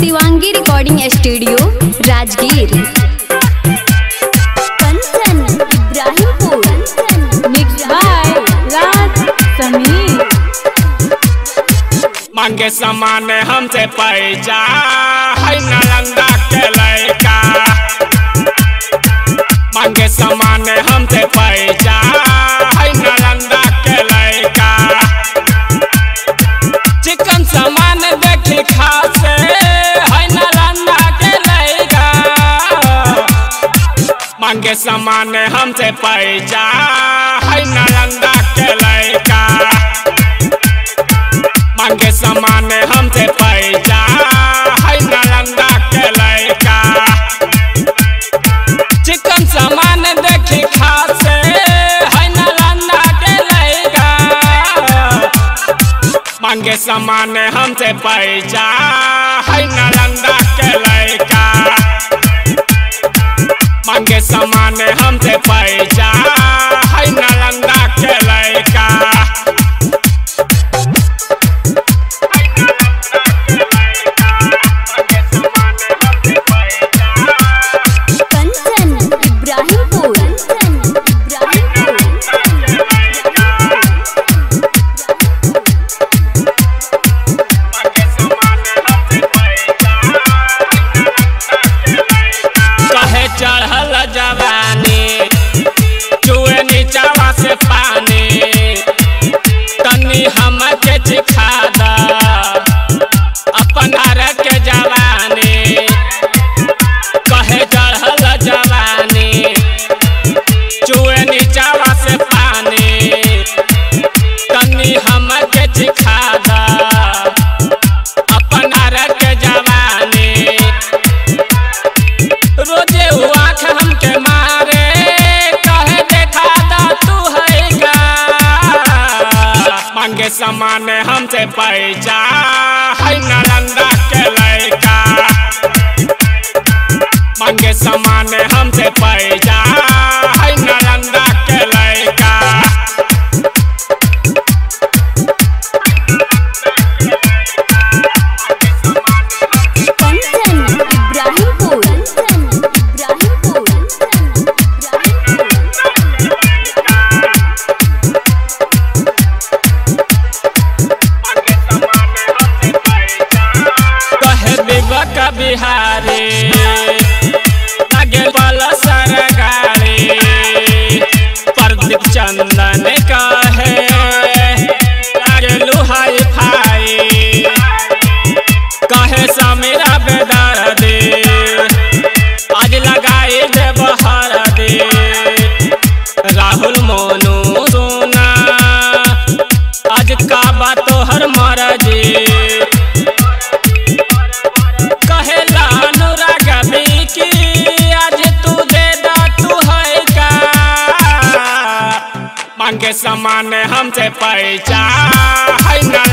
Shivangi recording studio Rajgir. मांगे सामान हमसे पैसा है नालंदा के लड़का, मांगे सामान हमसे पैसा है नालंदा के लड़का। चिकन सामान देखी खासे है नालंदा के लड़का, मांगे सामान हमसे पैसा है नालंदा के लड़का। मांगे सामान हमसे पैसा है नालंदा के लड़का, चिकन सामान देखी खासे है नालंदा के लड़का। मांगे सामान हमसे पैसा है नालंदा के लड़का, मांगे सामान हमसे पैसा है नालंदा के लड़का। चढ़ल जवानी जुए नीचवा से पानी, तनी हमके चिखा दा अपन हर के जवानी। कहे चढ़ल जवानी जुए नीचवा से पानी, तनी हमके चिखा दा अपन हर के जवानी। रोजे आँख हमके मारे कहे देखा दा तू है का, मांगे सामान हमसे पैसा है नालंदा के लड़का, मांगे सामान हमसे पैसा है नालंदा के लड़का। बिहारी लगे बल सरकारी प्रदीप चंदन कहे लगे लुहाई फाई। कहे समीरा बेदार दे आज लगाई दे बहार दे, राहुल मोनू सुना आज का बात तोहर मर्जी। मांगे सामान हमसे पैसा है ना